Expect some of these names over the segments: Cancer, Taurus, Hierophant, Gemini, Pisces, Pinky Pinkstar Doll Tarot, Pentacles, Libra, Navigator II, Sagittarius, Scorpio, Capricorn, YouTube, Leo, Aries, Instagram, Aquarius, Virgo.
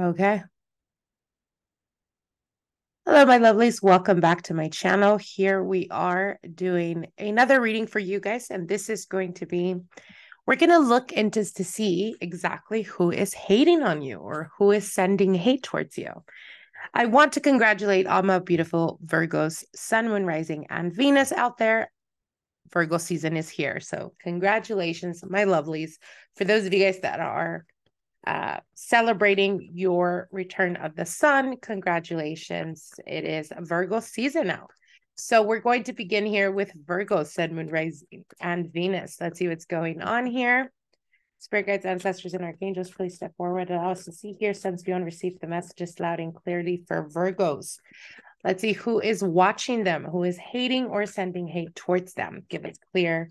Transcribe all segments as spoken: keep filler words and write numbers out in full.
Okay. Hello, my lovelies. Welcome back to my channel. Here we are doing another reading for you guys. And this is going to be, we're going to look into to see exactly who is hating on you or who is sending hate towards you. I want to congratulate all my beautiful Virgos, Sun, Moon, Rising, and Venus out there. Virgo season is here. So congratulations, my lovelies. For those of you guys that are uh, celebrating your return of the sun, congratulations. It is Virgo season now. So we're going to begin here with Virgo, Sun, Moon, Rising, and Venus. Let's see what's going on here. Spirit guides, ancestors, and archangels, please step forward and allow us to see here. Sons beyond, receive the messages loud and clearly for Virgos. Let's see who is watching them, who is hating or sending hate towards them. Give us clear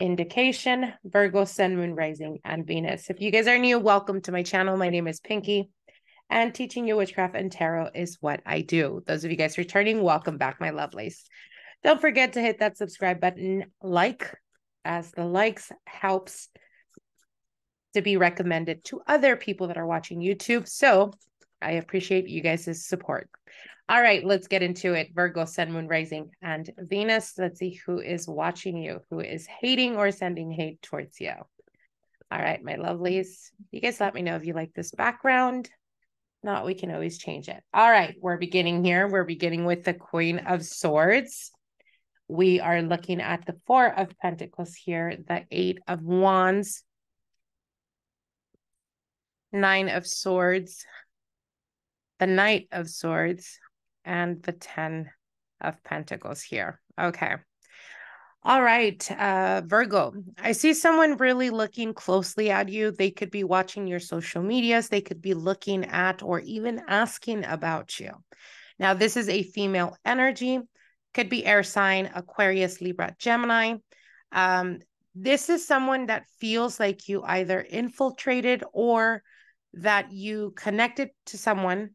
indication. Virgo, Sun, Moon, Rising, and Venus. If you guys are new, welcome to my channel. My name is Pinky, and teaching you witchcraft and tarot is what I do. Those of you guys returning, welcome back, my lovelies. Don't forget to hit that subscribe button, like, as the likes helps to be recommended to other people that are watching YouTube. So I appreciate you guys' support. All right, let's get into it. Virgo, Sun, Moon, Rising, and Venus. Let's see who is watching you, who is hating or sending hate towards you. All right, my lovelies. You guys let me know if you like this background. If not, we can always change it. All right, we're beginning here. We're beginning with the Queen of Swords. We are looking at the Four of Pentacles here, the Eight of Wands, Nine of Swords, the Knight of Swords, and the Ten of Pentacles here. Okay. All right, uh, Virgo, I see someone really looking closely at you. They could be watching your social medias. They could be looking at or even asking about you. Now, this is a female energy. Could be air sign, Aquarius, Libra, Gemini. Um, this is someone that feels like you either infiltrated or that you connected to someone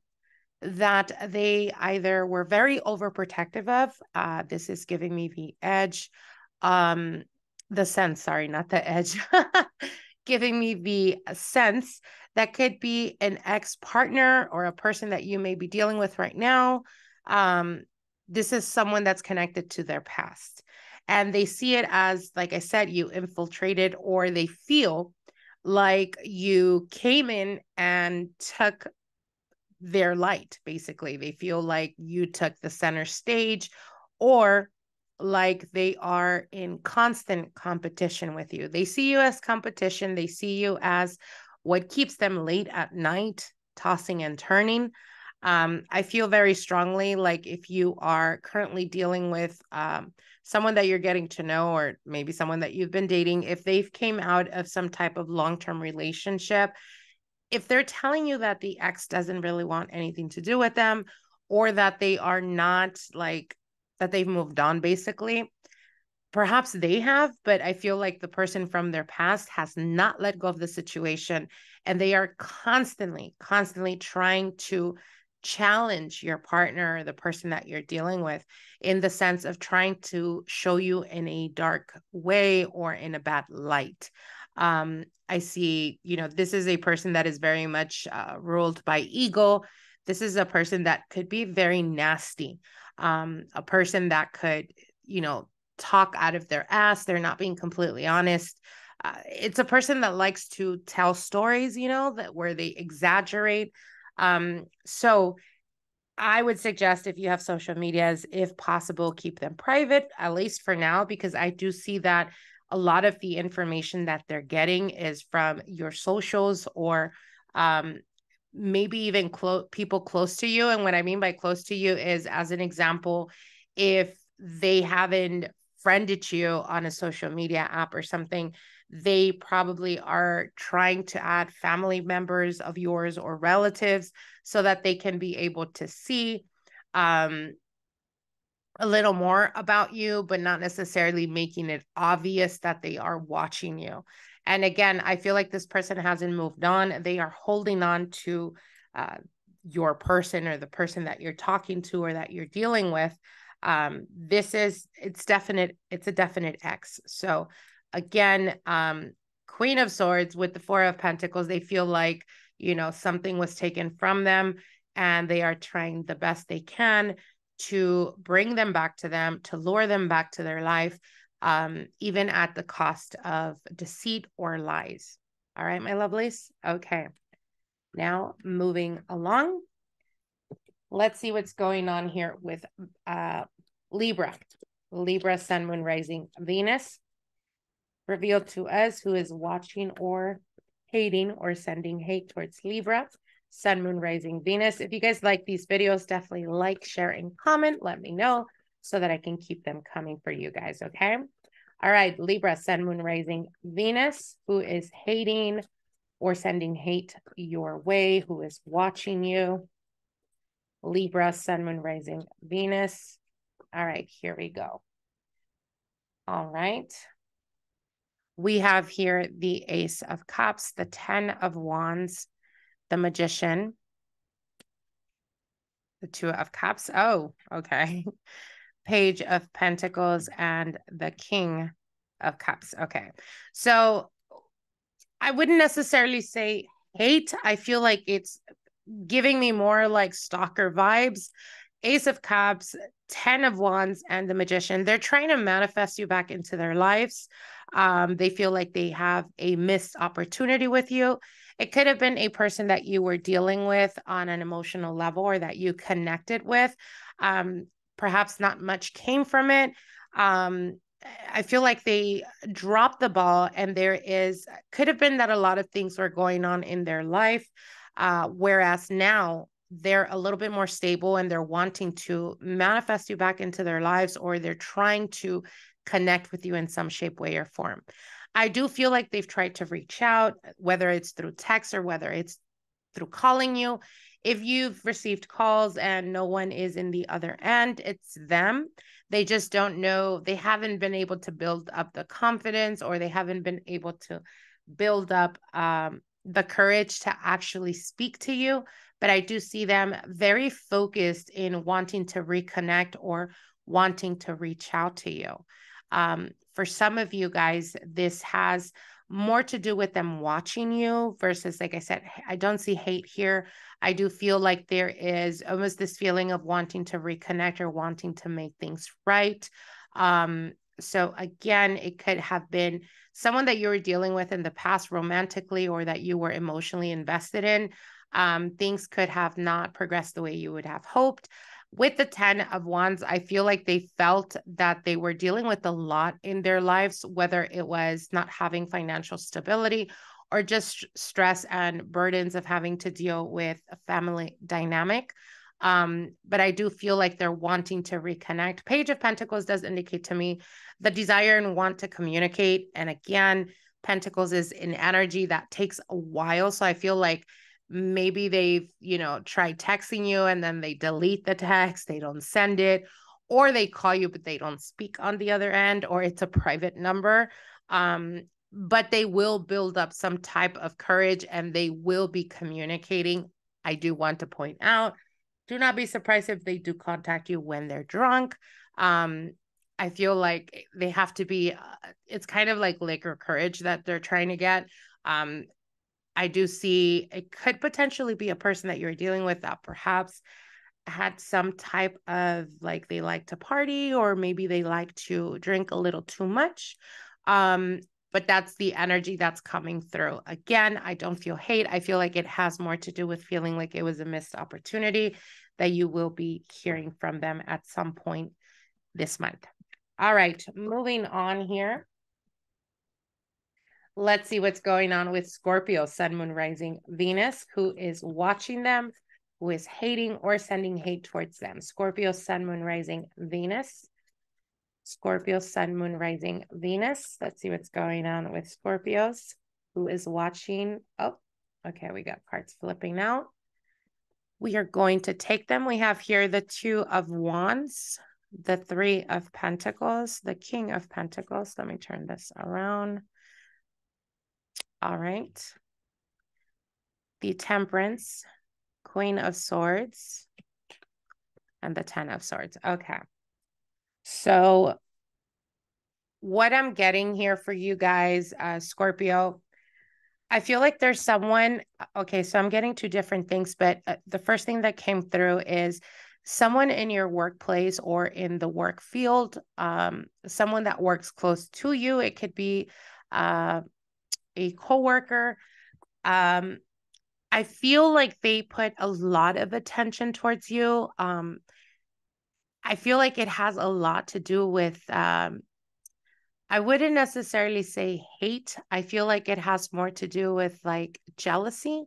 that they either were very overprotective of. Uh, this is giving me the edge, um, the sense, sorry, not the edge, giving me the sense that could be an ex-partner or a person that you may be dealing with right now. Um, this is someone that's connected to their past. And they see it as, like I said, you infiltrated, or they feel like you came in and took their light, basically. They feel like you took the center stage, or like they are in constant competition with you. They see you as competition. They see you as what keeps them late at night, tossing and turning. Um, I feel very strongly like if you are currently dealing with um, someone that you're getting to know, or maybe someone that you've been dating, if they've came out of some type of long-term relationship, if they're telling you that the ex doesn't really want anything to do with them, or that they are not, like, that they've moved on, basically, perhaps they have, but I feel like the person from their past has not let go of the situation, and they are constantly, constantly trying to challenge your partner, or the person that you're dealing with, in the sense of trying to show you in a dark way or in a bad light. Um, I see, you know, this is a person that is very much uh, ruled by ego. This is a person that could be very nasty, um, a person that could, you know, talk out of their ass. They're not being completely honest. Uh, it's a person that likes to tell stories, you know, that where they exaggerate. Um, so I would suggest, if you have social medias, if possible, keep them private, at least for now, because I do see that a lot of the information that they're getting is from your socials, or um, maybe even clo- people close to you. And what I mean by close to you is, as an example, if they haven't friended you on a social media app or something, they probably are trying to add family members of yours or relatives so that they can be able to see um, a little more about you, but not necessarily making it obvious that they are watching you. And again, I feel like this person hasn't moved on. They are holding on to uh, your person, or the person that you're talking to, or that you're dealing with. Um, this is, it's definite, it's a definite ex. So again, um, Queen of Swords with the Four of Pentacles, they feel like you know, something was taken from them and they are trying the best they can to bring them back to them, to lure them back to their life, um, even at the cost of deceit or lies. All right, my lovelies. Okay, now moving along. Let's see what's going on here with uh, Libra. Libra, Sun, Moon, Rising, Venus. Reveal to us who is watching or hating or sending hate towards Libra. Sun, Moon, Rising, Venus. If you guys like these videos, definitely like, share, and comment. Let me know so that I can keep them coming for you guys, okay? All right, Libra, Sun, Moon, Rising, Venus, who is hating or sending hate your way, who is watching you. Libra, Sun, Moon, Rising, Venus. All right, here we go. All right. We have here the Ace of Cups, the Ten of Wands, the Magician, the Two of Cups. Oh, okay. Page of Pentacles and the King of Cups. Okay. So I wouldn't necessarily say hate. I feel like it's giving me more like stalker vibes. Ace of Cups, Ten of Wands, and the Magician. They're trying to manifest you back into their lives. Um, they feel like they have a missed opportunity with you. It could have been a person that you were dealing with on an emotional level or that you connected with. Um, perhaps not much came from it. Um, I feel like they dropped the ball, and there is, could have been that a lot of things were going on in their life. Uh, whereas now, they're a little bit more stable and they're wanting to manifest you back into their lives, or they're trying to connect with you in some shape, way, or form. I do feel like they've tried to reach out, whether it's through text or whether it's through calling you. If you've received calls and no one is in the other end, it's them. They just don't know. They haven't been able to build up the confidence, or they haven't been able to build up um, the courage to actually speak to you. But I do see them very focused in wanting to reconnect or wanting to reach out to you. Um, for some of you guys, this has more to do with them watching you versus, like I said, I don't see hate here. I do feel like there is almost this feeling of wanting to reconnect or wanting to make things right. Um, so again, it could have been someone that you were dealing with in the past romantically, or that you were emotionally invested in. Um, things could have not progressed the way you would have hoped. With the Ten of Wands, I feel like they felt that they were dealing with a lot in their lives, whether it was not having financial stability or just stress and burdens of having to deal with a family dynamic. Um, but I do feel like they're wanting to reconnect. Page of Pentacles does indicate to me the desire and want to communicate. And again, Pentacles is an energy that takes a while. So I feel like maybe they've, you know, tried texting you and then they delete the text, they don't send it, or they call you, but they don't speak on the other end, or it's a private number. Um, but they will build up some type of courage and they will be communicating. I do want to point out, do not be surprised if they do contact you when they're drunk. Um, I feel like they have to be, uh, it's kind of like liquor courage that they're trying to get. Um, I do see it could potentially be a person that you're dealing with that perhaps had some type of, like, they like to party, or maybe they like to drink a little too much. Um, but that's the energy that's coming through. Again, I don't feel hate. I feel like it has more to do with feeling like it was a missed opportunity that you will be hearing from them at some point this month. All right, moving on here. Let's see what's going on with Scorpio, Sun, Moon, Rising, Venus, who is watching them, who is hating or sending hate towards them. Scorpio, Sun, Moon, Rising, Venus. Scorpio, Sun, Moon, Rising, Venus. Let's see what's going on with Scorpios, who is watching. Oh, okay, we got cards flipping out. We are going to take them. We have here the Two of Wands, the Three of Pentacles, the King of Pentacles. Let me turn this around. All right. The Temperance, Queen of Swords, and the Ten of Swords. Okay. So what I'm getting here for you guys, uh, Scorpio, I feel like there's someone, okay, so I'm getting two different things, but uh, the first thing that came through is someone in your workplace or in the work field, um, someone that works close to you. It could be uh, a coworker. Um, I feel like they put a lot of attention towards you. Um, I feel like it has a lot to do with, um, I wouldn't necessarily say hate. I feel like it has more to do with like jealousy.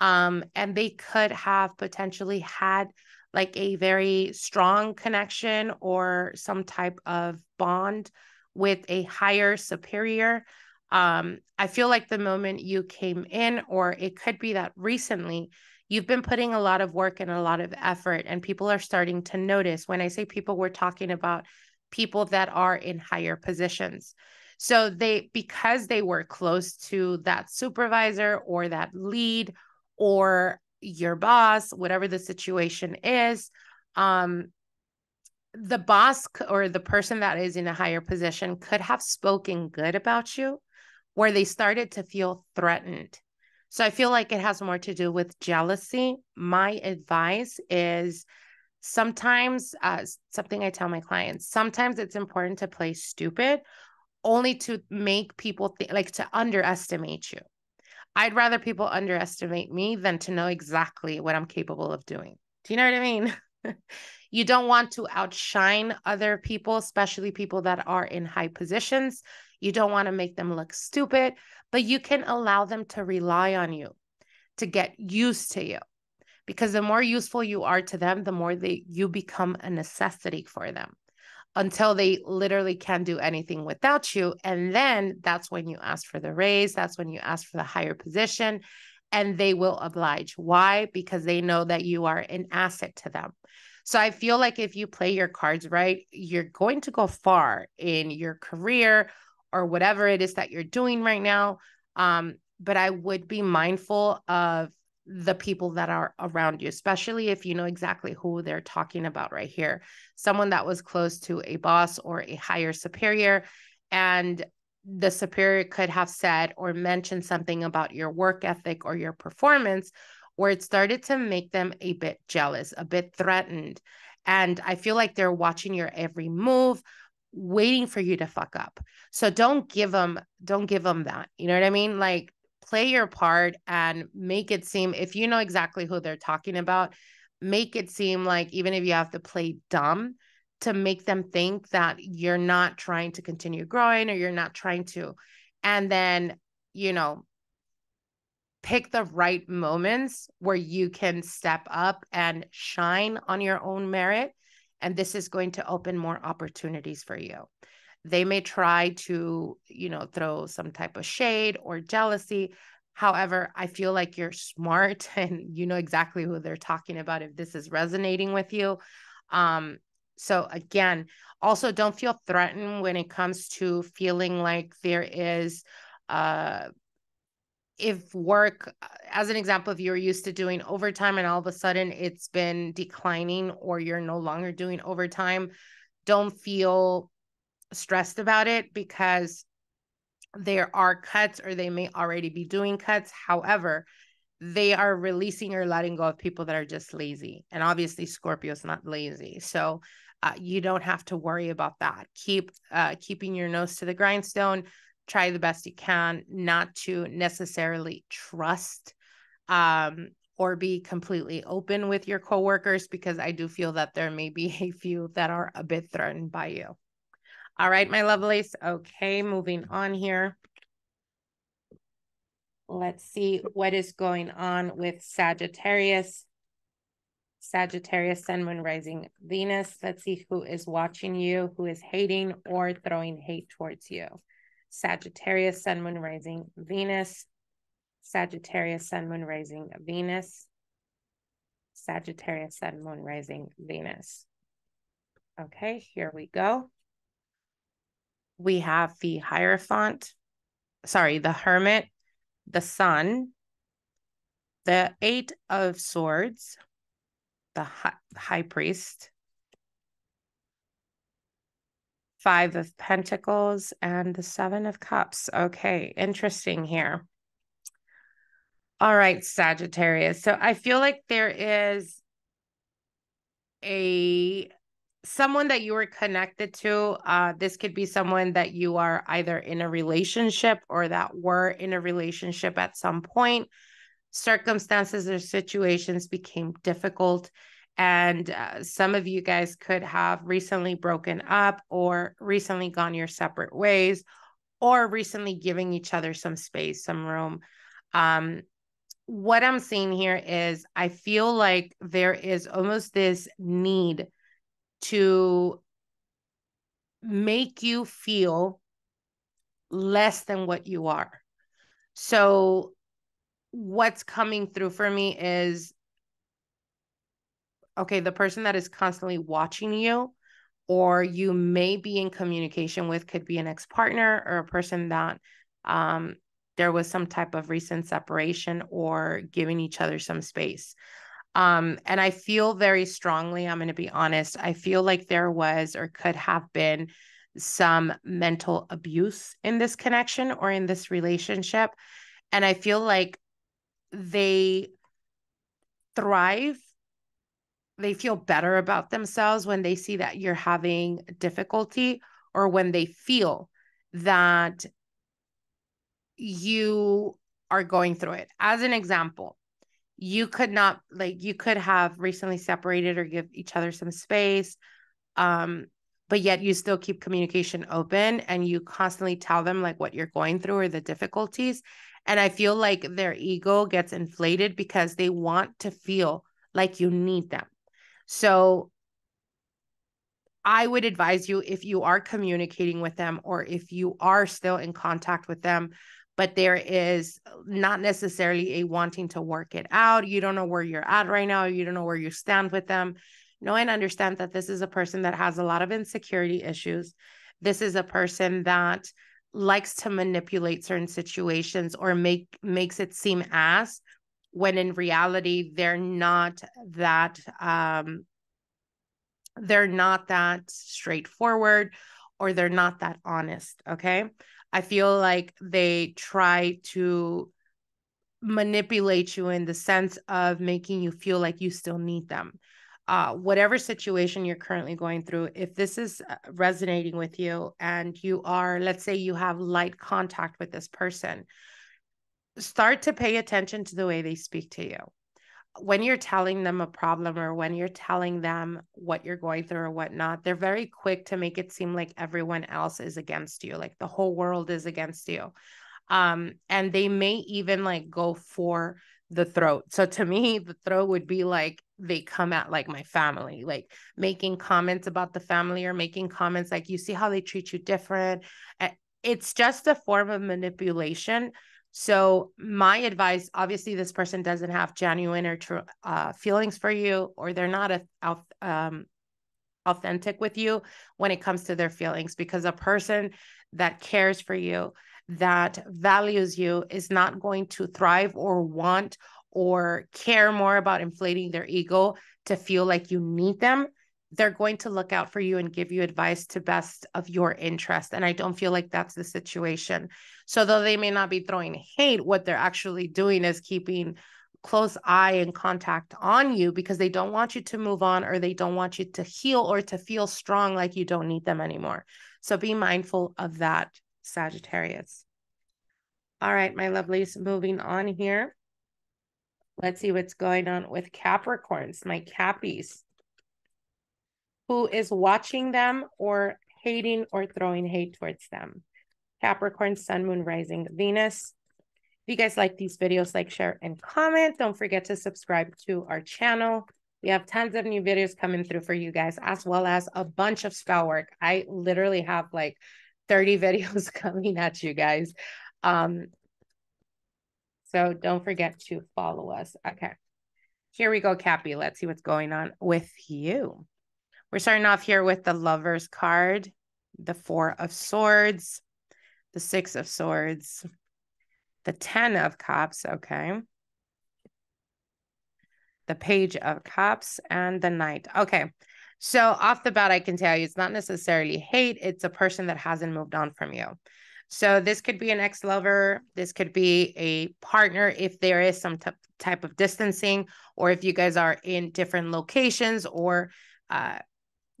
Um, and they could have potentially had like a very strong connection or some type of bond with a higher superior. Um, I feel like the moment you came in, or it could be that recently, you've been putting a lot of work and a lot of effort, and people are starting to notice. When I say people, we're talking about people that are in higher positions. So they, because they were close to that supervisor or that lead or your boss, whatever the situation is, um, the boss or the person that is in a higher position could have spoken good about you, where they started to feel threatened. So I feel like it has more to do with jealousy. My advice is, sometimes, uh, something I tell my clients, sometimes it's important to play stupid only to make people think, like to underestimate you. I'd rather people underestimate me than to know exactly what I'm capable of doing. Do you know what I mean? You don't want to outshine other people, especially people that are in high positions. You don't want to make them look stupid, but you can allow them to rely on you, to get used to you. Because the more useful you are to them, the more they, you become a necessity for them until they literally can't do anything without you. And then that's when you ask for the raise. That's when you ask for the higher position, and they will oblige. Why? Because they know that you are an asset to them. So I feel like if you play your cards right, you're going to go far in your career or whatever it is that you're doing right now. Um, but I would be mindful of the people that are around you, especially if you know exactly who they're talking about right here. Someone that was close to a boss or a higher superior, and the superior could have said or mentioned something about your work ethic or your performance, where it started to make them a bit jealous, a bit threatened. And I feel like they're watching your every move, waiting for you to fuck up. So don't give them, don't give them that. You know what I mean? Like, play your part and make it seem, if you know exactly who they're talking about, make it seem like, even if you have to play dumb to make them think that you're not trying to continue growing or you're not trying to, and then, you know, pick the right moments where you can step up and shine on your own merit. And this is going to open more opportunities for you. They may try to, you know, throw some type of shade or jealousy. However, I feel like you're smart and you know exactly who they're talking about if this is resonating with you. Um, so again, also don't feel threatened when it comes to feeling like there is, uh, if work, as an example, if you're used to doing overtime and all of a sudden it's been declining or you're no longer doing overtime, don't feel stressed about it because there are cuts, or they may already be doing cuts. However, they are releasing or letting go of people that are just lazy. And obviously Scorpio is not lazy. So uh, you don't have to worry about that. Keep uh, keeping your nose to the grindstone. Try the best you can not to necessarily trust um, or be completely open with your coworkers, because I do feel that there may be a few that are a bit threatened by you. All right, my lovelies. Okay, moving on here. Let's see what is going on with Sagittarius. Sagittarius, Sun, Moon, Rising, Venus. Let's see who is watching you, who is hating or throwing hate towards you. Sagittarius, Sun, Moon, Rising, Venus. Sagittarius, Sun, Moon, Rising, Venus. Sagittarius, Sun, Moon, Rising, Venus. Okay, here we go. We have the Hierophant, sorry, the Hermit, the Sun, the Eight of Swords, the High, high Priest, Five of Pentacles, and the Seven of Cups. Okay, interesting here. All right, Sagittarius. So I feel like there is a someone that you were connected to. Uh, this could be someone that you are either in a relationship or that were in a relationship at some point. Circumstances or situations became difficult. And uh, some of you guys could have recently broken up or recently gone your separate ways or recently giving each other some space, some room. Um, what I'm seeing here is I feel like there is almost this need to make you feel less than what you are. So what's coming through for me is, okay, the person that is constantly watching you or you may be in communication with could be an ex-partner or a person that um, there was some type of recent separation or giving each other some space. Um, and I feel very strongly, I'm going to be honest, I feel like there was or could have been some mental abuse in this connection or in this relationship. And I feel like they thrive. They feel better about themselves when they see that you're having difficulty or when they feel that you are going through it. As an example, you could not, like, you could have recently separated or give each other some space, um, but yet you still keep communication open and you constantly tell them like what you're going through or the difficulties. And I feel like their ego gets inflated because they want to feel like you need them. So I would advise you, if you are communicating with them or if you are still in contact with them, but there is not necessarily a wanting to work it out, you don't know where you're at right now, you don't know where you stand with them, know and understand that this is a person that has a lot of insecurity issues. This is a person that likes to manipulate certain situations or make makes it seem as when in reality, they're not that, um, they're not that straightforward or they're not that honest, okay? I feel like they try to manipulate you in the sense of making you feel like you still need them. Uh, whatever situation you're currently going through, if this is resonating with you and you are, let's say you have light contact with this person, start to pay attention to the way they speak to you. When you're telling them a problem or when you're telling them what you're going through or whatnot, they're very quick to make it seem like everyone else is against you, like the whole world is against you. Um, and they may even like go for the throat. So to me, the throat would be like, they come at like my family, like making comments about the family or making comments like, you see how they treat you different. It's just a form of manipulation. So my advice, obviously this person doesn't have genuine or true uh, feelings for you, or they're not a, a, um, authentic with you when it comes to their feelings, because a person that cares for you, that values you, is not going to thrive or want or care more about inflating their ego to feel like you need them. They're going to look out for you and give you advice to best of your interest. And I don't feel like that's the situation. So though they may not be throwing hate, what they're actually doing is keeping close eye and contact on you because they don't want you to move on or they don't want you to heal or to feel strong like you don't need them anymore. So be mindful of that, Sagittarius. All right, my lovelies, moving on here. Let's see what's going on with Capricorns, my Cappies. Who is watching them or hating or throwing hate towards them. Capricorn, Sun, Moon, Rising, Venus. If you guys like these videos, like, share, and comment. Don't forget to subscribe to our channel. We have tons of new videos coming through for you guys, as well as a bunch of spell work. I literally have like thirty videos coming at you guys. Um, so don't forget to follow us. Okay, here we go, Cappy. Let's see what's going on with you. We're starting off here with the Lovers card, the Four of Swords, the Six of Swords, the Ten of Cups, okay, the Page of Cups, and the Knight. Okay, so off the bat, I can tell you it's not necessarily hate. It's a person that hasn't moved on from you. So this could be an ex-lover. This could be a partner if there is some type of distancing, or if you guys are in different locations or uh,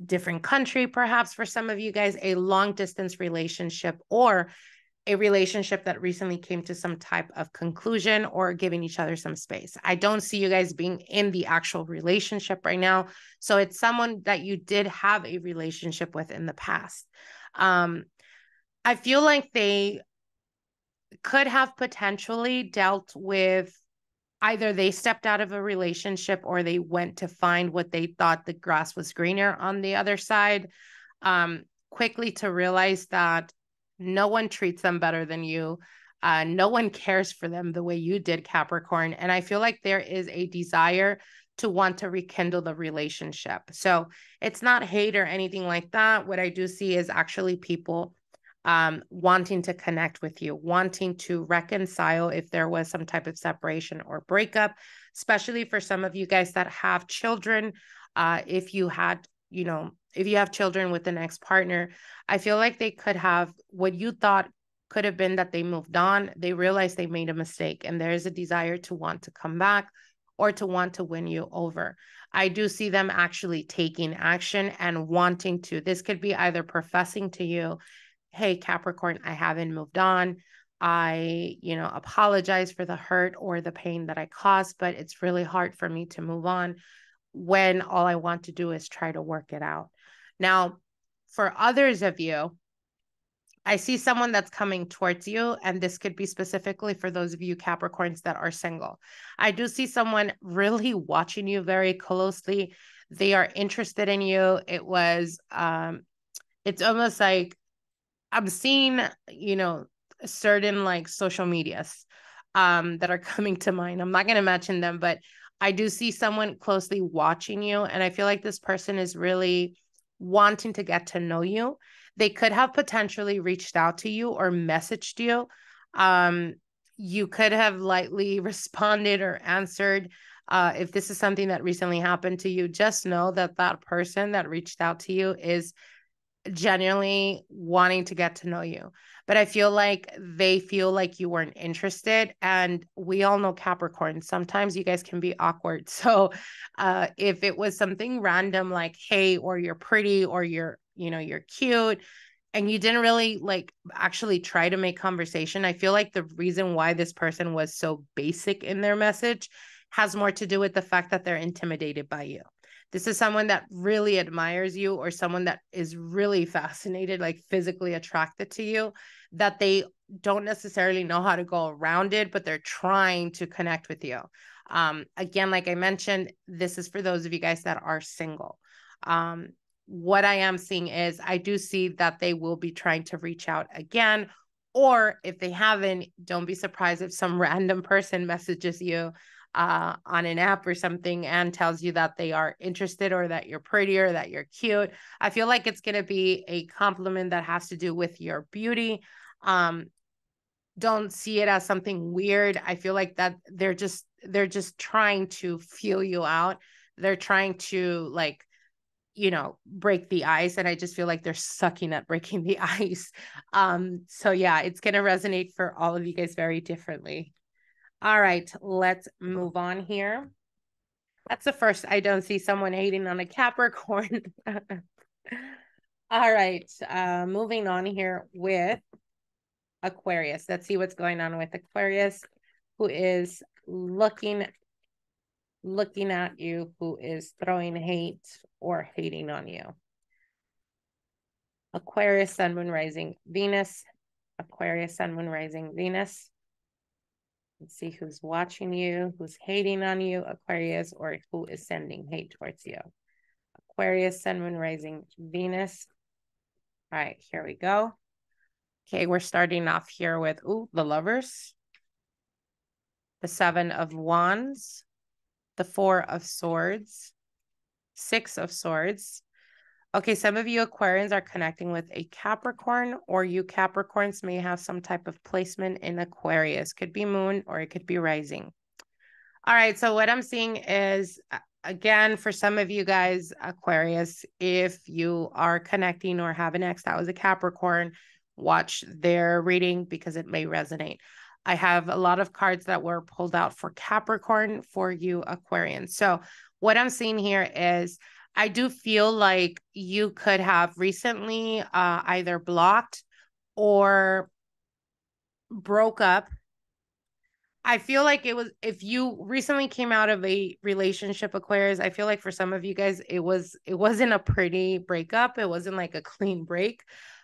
different country, perhaps for some of you guys, a long distance relationship or a relationship that recently came to some type of conclusion or giving each other some space. I don't see you guys being in the actual relationship right now. So it's someone that you did have a relationship with in the past. Um, I feel like they could have potentially dealt with either they stepped out of a relationship or they went to find what they thought the grass was greener on the other side, um, quickly to realize that no one treats them better than you. Uh, no one cares for them the way you did, Capricorn. And I feel like there is a desire to want to rekindle the relationship. So it's not hate or anything like that. What I do see is actually people um, wanting to connect with you, wanting to reconcile if there was some type of separation or breakup, especially for some of you guys that have children. Uh, if you had, you know, if you have children with an ex-partner, I feel like they could have, what you thought could have been that they moved on, they realized they made a mistake, and there is a desire to want to come back or to want to win you over. I do see them actually taking action and wanting to. This could be either professing to you, hey, Capricorn, I haven't moved on. I, you know, apologize for the hurt or the pain that I caused, but it's really hard for me to move on when all I want to do is try to work it out. Now, for others of you, I see someone that's coming towards you, and this could be specifically for those of you Capricorns that are single. I do see someone really watching you very closely. They are interested in you. It was, um, it's almost like I'm seeing, you know, certain like social medias um, that are coming to mind. I'm not going to mention them, but I do see someone closely watching you. And I feel like this person is really wanting to get to know you. They could have potentially reached out to you or messaged you. Um, you could have lightly responded or answered. Uh, if this is something that recently happened to you, just know that that person that reached out to you is genuinely wanting to get to know you. But I feel like they feel like you weren't interested. And we all know Capricorn, sometimes you guys can be awkward. So uh, if it was something random like, hey, or you're pretty, or you're, you know, you're cute, and you didn't really like actually try to make conversation, I feel like the reason why this person was so basic in their message has more to do with the fact that they're intimidated by you. This is someone that really admires you, or someone that is really fascinated, like physically attracted to you, that they don't necessarily know how to go around it, but they're trying to connect with you. Um, again, like I mentioned, this is for those of you guys that are single. Um, what I am seeing is I do see that they will be trying to reach out again, or if they haven't, don't be surprised if some random person messages you Uh, on an app or something and tells you that they are interested, or that you're pretty, or that you're cute. I feel like it's going to be a compliment that has to do with your beauty. Um, don't see it as something weird. I feel like that they're just, they're just trying to feel you out. They're trying to like, you know, break the ice. And I just feel like they're sucking at breaking the ice. Um, so yeah, it's going to resonate for all of you guys very differently. All right, let's move on here. That's the first. I don't see someone hating on a Capricorn. All right, uh, moving on here with Aquarius. Let's see what's going on with Aquarius, who is looking, looking at you, who is throwing hate or hating on you. Aquarius, Sun, Moon, Rising, Venus. Aquarius, Sun, Moon, Rising, Venus. Let's see who's watching you, who's hating on you, Aquarius, or who is sending hate towards you. Aquarius, Sun, Moon, Rising, Venus. All right, here we go. Okay, we're starting off here with, ooh, the Lovers, the Seven of Wands, the Four of Swords, Six of Swords. Okay, some of you Aquarians are connecting with a Capricorn, or you Capricorns may have some type of placement in Aquarius. Could be moon, or it could be rising. All right, so what I'm seeing is, again, for some of you guys, Aquarius, if you are connecting or have an ex that was a Capricorn, watch their reading because it may resonate. I have a lot of cards that were pulled out for Capricorn, for you, Aquarian. So what I'm seeing here is I do feel like you could have recently uh, either blocked or broke up. I feel like it was, if you recently came out of a relationship, Aquarius, I feel like for some of you guys, it was, it wasn't a pretty breakup. It wasn't like a clean break.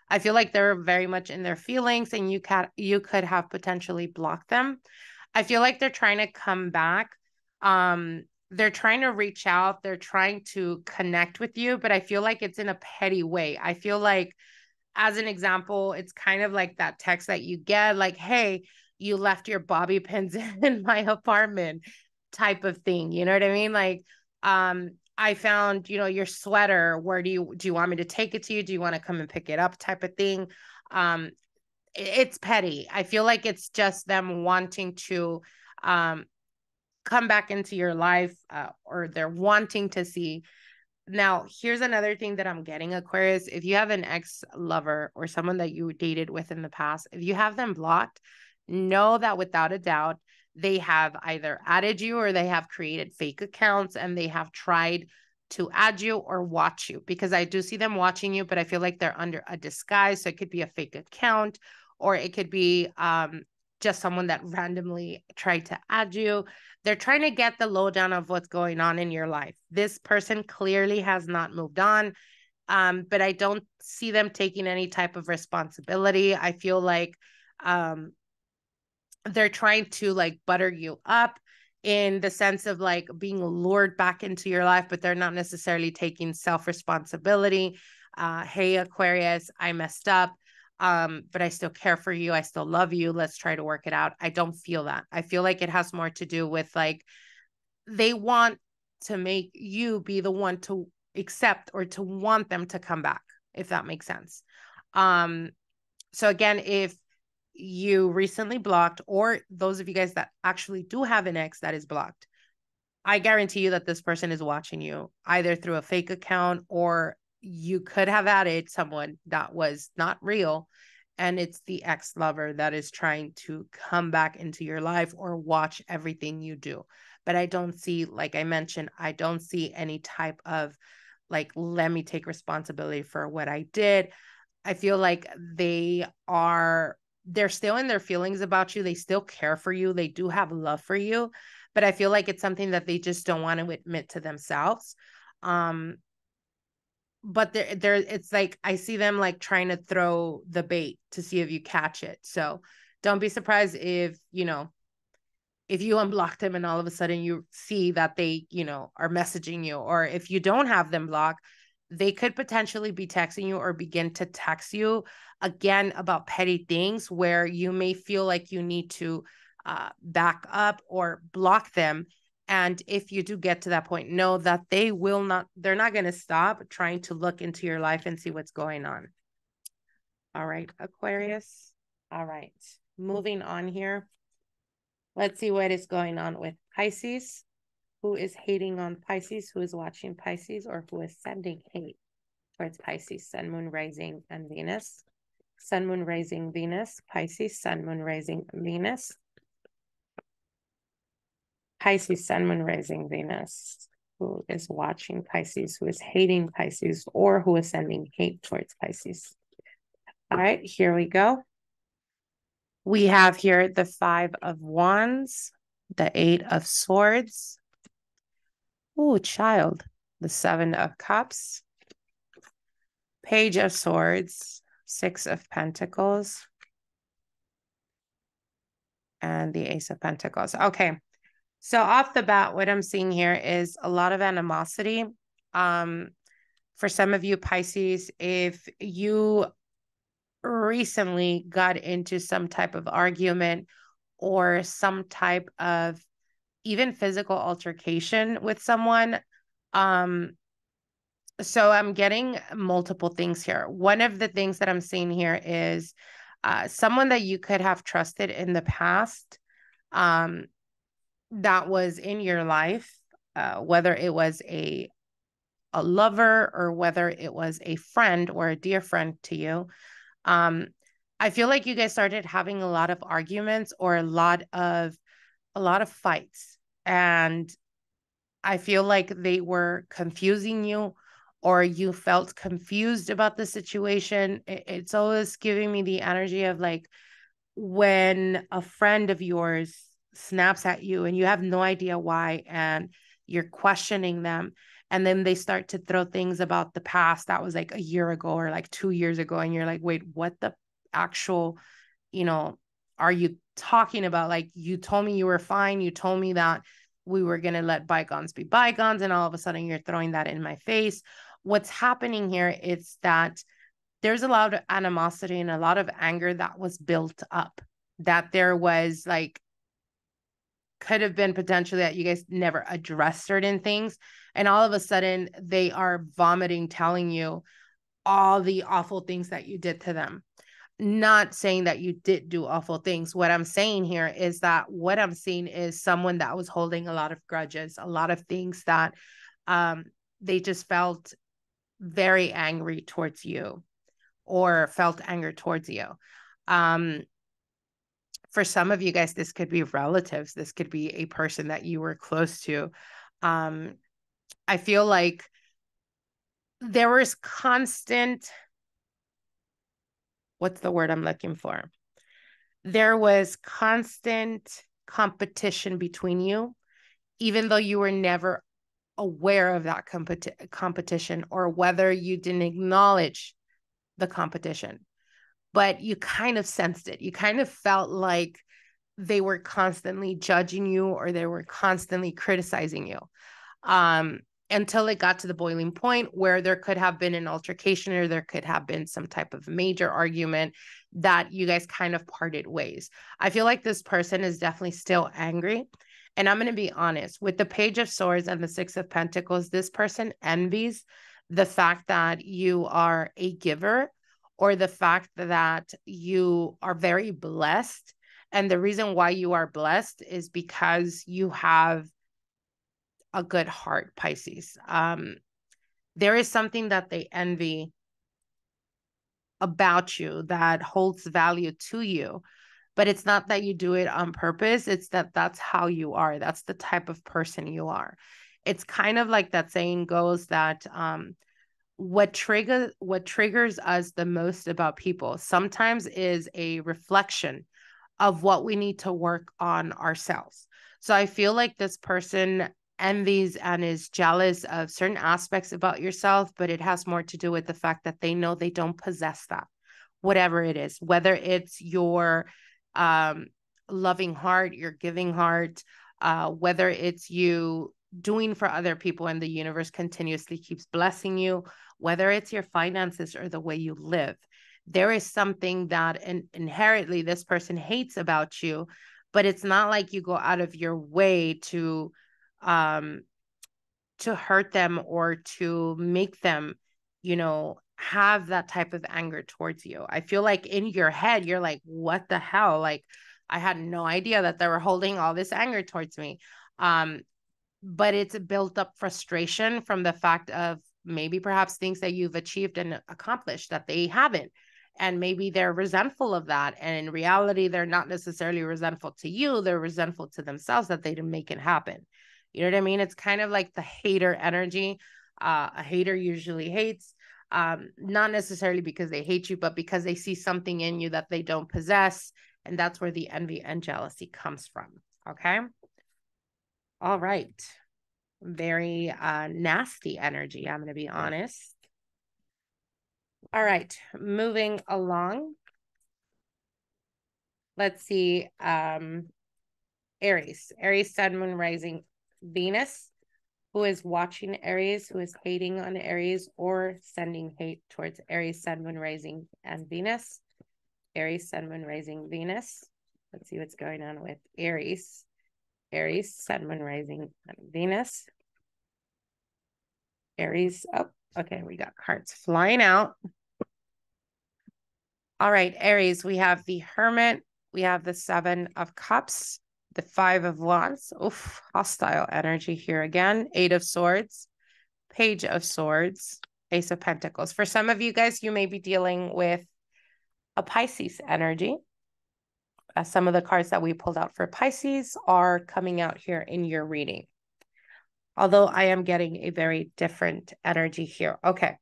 I feel like they're very much in their feelings and you can, you could have potentially blocked them. I feel like they're trying to come back. Um, they're trying to reach out. They're trying to connect with you, but I feel like it's in a petty way. I feel like, as an example, it's kind of like that text that you get like, hey, you left your bobby pins in my apartment type of thing. You know what I mean? Like, um, I found, you know, your sweater, where do you, do you want me to take it to you? Do you want to come and pick it up type of thing? Um, it's petty. I feel like it's just them wanting to, um, come back into your life, uh, or they're wanting to see. Now, here's another thing that I'm getting, Aquarius. If you have an ex-lover or someone that you dated with in the past, if you have them blocked, know that without a doubt, they have either added you or they have created fake accounts and they have tried to add you or watch you, because I do see them watching you, but I feel like they're under a disguise. So it could be a fake account, or it could be um, just someone that randomly tried to add you. They're trying to get the lowdown of what's going on in your life. This person clearly has not moved on, um, but I don't see them taking any type of responsibility. I feel like um, they're trying to like butter you up in the sense of like being lured back into your life, but they're not necessarily taking self-responsibility. Uh, hey, Aquarius, I messed up. Um, but I still care for you. I still love you. Let's try to work it out. I don't feel that. I feel like it has more to do with like, they want to make you be the one to accept or to want them to come back, if that makes sense. Um, so again, if you recently blocked, or those of you guys that actually do have an ex that is blocked, I guarantee you that this person is watching you either through a fake account, or you could have added someone that was not real, and it's the ex-lover that is trying to come back into your life or watch everything you do. But I don't see, like I mentioned, I don't see any type of like, let me take responsibility for what I did. I feel like they are, they're still in their feelings about you. They still care for you. They do have love for you, but I feel like it's something that they just don't want to admit to themselves. Um, But there, there, it's like, I see them like trying to throw the bait to see if you catch it. So don't be surprised if, you know, if you unblock them and all of a sudden you see that they, you know, are messaging you, or if you don't have them blocked, they could potentially be texting you or begin to text you again about petty things where you may feel like you need to uh, back up or block them. And if you do get to that point, know that they will not, they're not going to stop trying to look into your life and see what's going on. All right, Aquarius. All right, moving on here. Let's see what is going on with Pisces. Who is hating on Pisces? Who is watching Pisces, or who is sending hate towards Pisces? Sun, Moon, Rising, and Venus. Sun, Moon, Rising, Venus. Pisces, Sun, Moon, Rising, Venus. Pisces, Sun, Moon, Rising, Venus. Who is watching Pisces? Who is hating Pisces? Or who is sending hate towards Pisces? All right, here we go. We have here the Five of Wands, the Eight of Swords. Ooh, child. The Seven of Cups. Page of Swords. Six of Pentacles. And the Ace of Pentacles. Okay. So off the bat, what I'm seeing here is a lot of animosity. Um, for some of you Pisces, if you recently got into some type of argument or some type of even physical altercation with someone. Um, so I'm getting multiple things here. One of the things that I'm seeing here is uh, someone that you could have trusted in the past, um, that was in your life, uh, whether it was a a lover or whether it was a friend or a dear friend to you. Um, I feel like you guys started having a lot of arguments or a lot of a lot of fights, and I feel like they were confusing you, or you felt confused about the situation. It's always giving me the energy of like when a friend of yours snaps at you and you have no idea why, and you're questioning them. And then they start to throw things about the past that was like a year ago or like two years ago. And you're like, wait, what the actual, you know, are you talking about? Like, you told me you were fine. You told me that we were going to let bygones be bygones. And all of a sudden you're throwing that in my face. What's happening here is that there's a lot of animosity and a lot of anger that was built up, that there was like, could have been potentially that you guys never addressed certain things. And all of a sudden they are vomiting, telling you all the awful things that you did to them. Not saying that you did do awful things. What I'm saying here is that what I'm seeing is someone that was holding a lot of grudges, a lot of things that um, they just felt very angry towards you or felt anger towards you. Um, for some of you guys, this could be relatives. This could be a person that you were close to. Um, I feel like there was constant... What's the word I'm looking for? There was constant competition between you, even though you were never aware of that competi- competition or whether you didn't acknowledge the competition, but you kind of sensed it. You kind of felt like they were constantly judging you or they were constantly criticizing you. Um, until it got to the boiling point where there could have been an altercation or there could have been some type of major argument that you guys kind of parted ways. I feel like this person is definitely still angry. And I'm going to be honest, with the Page of Swords and the Six of Pentacles, this person envies the fact that you are a giver or the fact that you are very blessed. And the reason why you are blessed is because you have a good heart, Pisces. Um, there is something that they envy about you that holds value to you, but it's not that you do it on purpose. It's that that's how you are. That's the type of person you are. It's kind of like that saying goes that um, what trigger, what triggers us the most about people sometimes is a reflection of what we need to work on ourselves. So I feel like this person envies and is jealous of certain aspects about yourself, but it has more to do with the fact that they know they don't possess that, whatever it is, whether it's your um, loving heart, your giving heart, uh, whether it's you doing for other people and the universe continuously keeps blessing you, whether it's your finances or the way you live. There is something that in- inherently this person hates about you, but it's not like you go out of your way to um, to hurt them or to make them, you know, have that type of anger towards you. I feel like in your head, you're like, what the hell? Like, I had no idea that they were holding all this anger towards me. Um, but it's built up frustration from the fact of maybe perhaps things that you've achieved and accomplished that they haven't. And maybe they're resentful of that. And in reality, they're not necessarily resentful to you. They're resentful to themselves that they didn't make it happen. You know what I mean? It's kind of like the hater energy. Uh, a hater usually hates, um, not necessarily because they hate you, but because they see something in you that they don't possess. And that's where the envy and jealousy comes from. Okay. All right. Very uh, nasty energy, I'm going to be honest. All right. Moving along. Let's see. Um, Aries. Aries, sun, moon, rising, Venus, who is watching Aries, who is hating on Aries or sending hate towards Aries, sun, moon, rising, and Venus. Aries, sun, moon, rising, Venus. Let's see what's going on with Aries. Aries, sun, moon, rising, and Venus. Aries, oh, okay, we got cards flying out. All right, Aries, we have the Hermit. We have the Seven of Cups. The Five of Wands, oof, hostile energy here again. Eight of Swords, Page of Swords, Ace of Pentacles. For some of you guys, you may be dealing with a Pisces energy. Uh, some of the cards that we pulled out for Pisces are coming out here in your reading, although I am getting a very different energy here. Okay.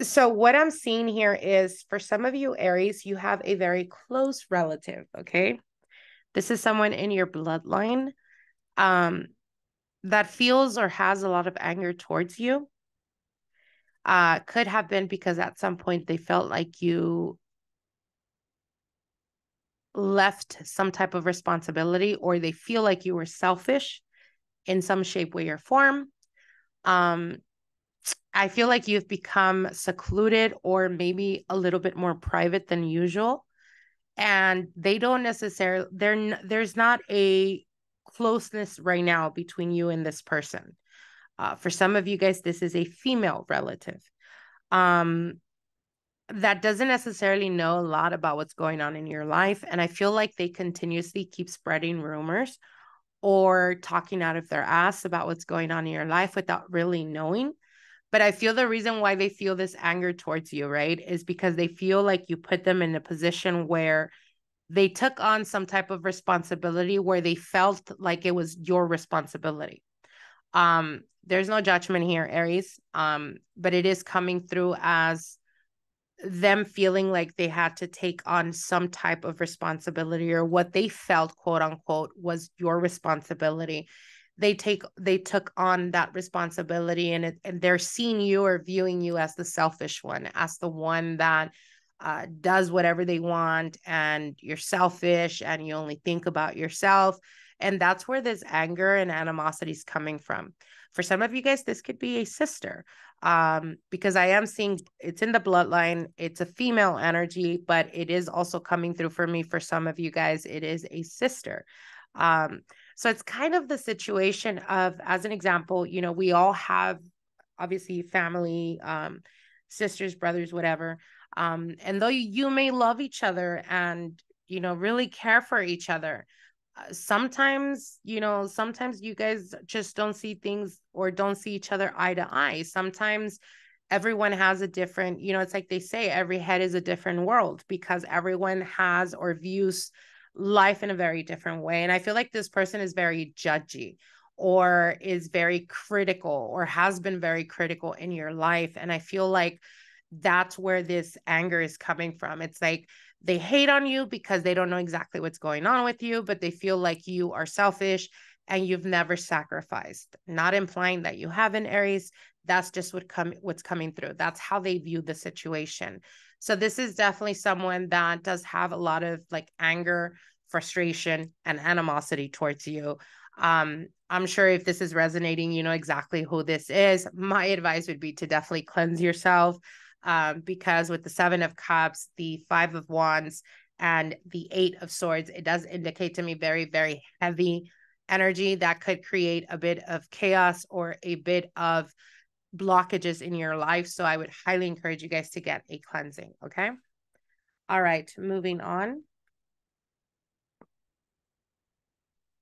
So what I'm seeing here is, for some of you Aries, you have a very close relative. Okay. This is someone in your bloodline um, that feels or has a lot of anger towards you. Uh, could have been because at some point they felt like you left some type of responsibility, or they feel like you were selfish in some shape, way, or form. Um, I feel like you've become secluded or maybe a little bit more private than usual. And they don't necessarily, they're, there's not a closeness right now between you and this person. Uh, for some of you guys, this is a female relative um, that doesn't necessarily know a lot about what's going on in your life. And I feel like they continuously keep spreading rumors or talking out of their ass about what's going on in your life without really knowing. But I feel the reason why they feel this anger towards you, right, is because they feel like you put them in a position where they took on some type of responsibility, where they felt like it was your responsibility. Um, There's no judgment here, Aries, um, but it is coming through as them feeling like they had to take on some type of responsibility, or what they felt, quote unquote, was your responsibility. They take they took on that responsibility, and, it, and they're seeing you or viewing you as the selfish one, as the one that uh, does whatever they want, and you're selfish and you only think about yourself. And that's where this anger and animosity is coming from. For some of you guys, this could be a sister, um, because I am seeing it's in the bloodline. It's a female energy, but it is also coming through for me. For some of you guys, it is a sister. Um, so it's kind of the situation of, as an example, you know, we all have obviously family, um, sisters, brothers, whatever. Um, and though you may love each other and, you know, really care for each other, sometimes, you know, sometimes you guys just don't see things or don't see each other eye to eye. Sometimes everyone has a different, you know, it's like they say, every head is a different world, because everyone has or views life in a very different way. And I feel like this person is very judgy, or is very critical, or has been very critical in your life. And I feel like that's where this anger is coming from. It's like, they hate on you because they don't know exactly what's going on with you, but they feel like you are selfish and you've never sacrificed. Not implying that you haven't, Aries. That's just what come, what's coming through. That's how they view the situation. So this is definitely someone that does have a lot of like anger, frustration, and animosity towards you. Um, I'm sure if this is resonating, you know exactly who this is. My advice would be to definitely cleanse yourself. Um, because with the Seven of Cups, the Five of Wands, and the Eight of Swords, it does indicate to me very, very heavy energy that could create a bit of chaos or a bit of blockages in your life. So I would highly encourage you guys to get a cleansing, okay? All right, moving on.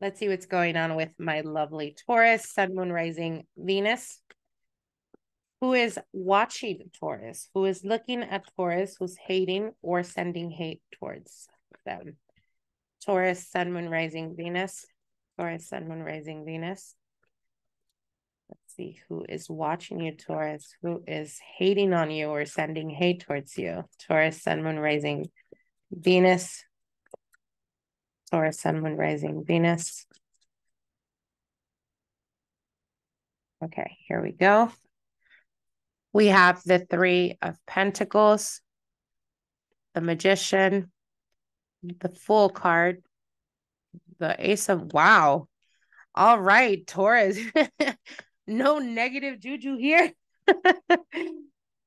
Let's see what's going on with my lovely Taurus, Sun, Moon, Rising, Venus. Who is watching Taurus, who is looking at Taurus, who's hating or sending hate towards them. Taurus, Sun, Moon, Rising, Venus. Taurus, Sun, Moon, Rising, Venus. Let's see who is watching you, Taurus, who is hating on you or sending hate towards you. Taurus, Sun, Moon, Rising, Venus. Taurus, Sun, Moon, Rising, Venus. Okay, here we go. We have the Three of Pentacles, the Magician, the Fool card, the Ace of, wow. All right, Taurus, no negative juju here.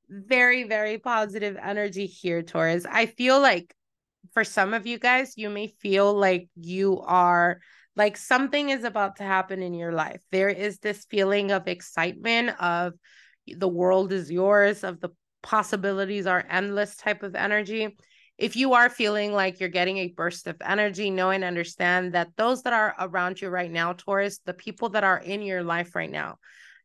Very, very positive energy here, Taurus. I feel like for some of you guys, you may feel like you are, like something is about to happen in your life. There is this feeling of excitement, of the world is yours, of the possibilities are endless type of energy. If you are feeling like you're getting a burst of energy, know and understand that those that are around you right now, Taurus, the people that are in your life right now,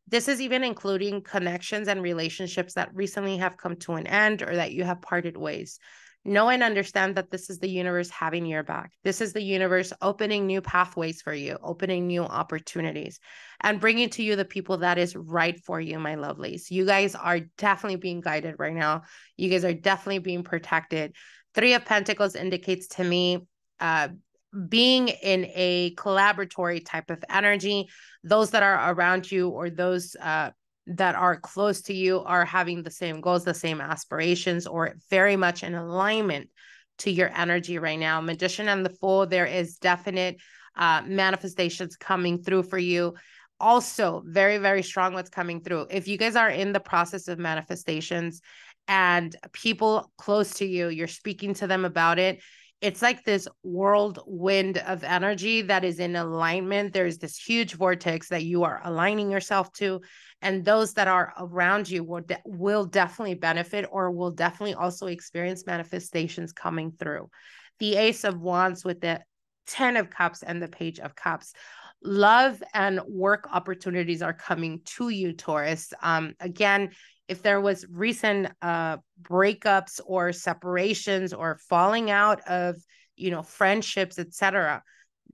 this is even including connections and relationships that recently have come to an end or that you have parted ways. Know and understand that this is the universe having your back. This is the universe opening new pathways for you, opening new opportunities, and bringing to you the people that is right for you, my lovelies. You guys are definitely being guided right now. You guys are definitely being protected. Three of Pentacles indicates to me, uh, being in a collaboratory type of energy. Those that are around you or those uh, that are close to you are having the same goals, the same aspirations, or very much in alignment to your energy right now. Magician and the Fool, there is definite uh, manifestations coming through for you. Also, very, very strong what's coming through. If you guys are in the process of manifestations and people close to you, you're speaking to them about it, it's like this whirlwind of energy that is in alignment. There's this huge vortex that you are aligning yourself to, and those that are around you will, de- will definitely benefit or will definitely also experience manifestations coming through. The Ace of Wands with the Ten of Cups and the Page of Cups. Love and work opportunities are coming to you, Taurus. Um, again, if there was recent uh, breakups or separations or falling out of, you know, friendships, et cetera,